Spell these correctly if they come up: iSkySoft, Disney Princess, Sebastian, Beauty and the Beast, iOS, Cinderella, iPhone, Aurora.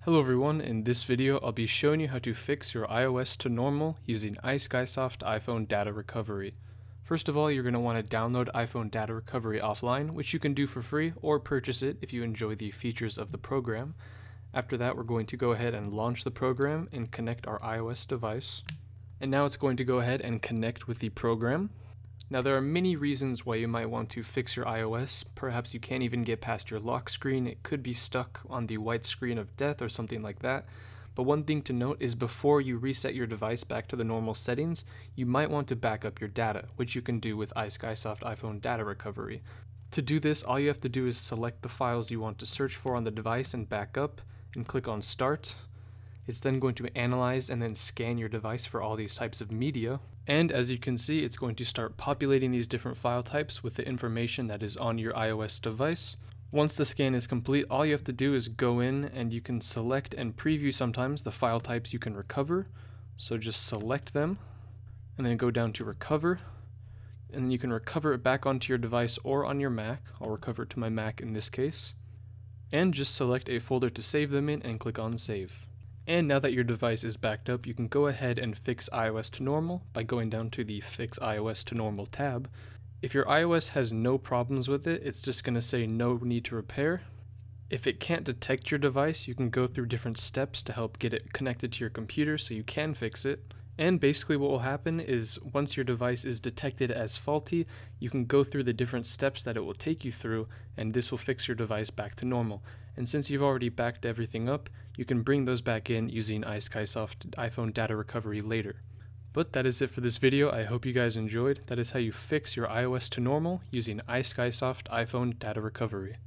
Hello everyone, in this video I'll be showing you how to fix your iOS to normal using iSkySoft iPhone Data Recovery. First of all, you're going to want to download iPhone Data Recovery offline, which you can do for free or purchase it if you enjoy the features of the program. After that, we're going to go ahead and launch the program and connect our iOS device. And now it's going to go ahead and connect with the program. Now there are many reasons why you might want to fix your iOS. Perhaps you can't even get past your lock screen, it could be stuck on the white screen of death or something like that. But one thing to note is before you reset your device back to the normal settings, you might want to back up your data, which you can do with iSkySoft iPhone Data Recovery. To do this, all you have to do is select the files you want to search for on the device and back up, and click on Start. It's then going to analyze and then scan your device for all these types of media. And as you can see, it's going to start populating these different file types with the information that is on your iOS device. Once the scan is complete, all you have to do is go in and you can select and preview sometimes the file types you can recover. So just select them and then go down to Recover. And then you can recover it back onto your device or on your Mac. I'll recover it to my Mac in this case. And just select a folder to save them in and click on Save. And now that your device is backed up, you can go ahead and fix iOS to normal by going down to the Fix iOS to Normal tab. If your iOS has no problems with it, it's just going to say no need to repair. If it can't detect your device, you can go through different steps to help get it connected to your computer so you can fix it. And basically what will happen is once your device is detected as faulty, you can go through the different steps that it will take you through, and this will fix your device back to normal. And since you've already backed everything up, you can bring those back in using iSkySoft iPhone Data Recovery later. But that is it for this video. I hope you guys enjoyed. That is how you fix your iOS to normal using iSkySoft iPhone Data Recovery.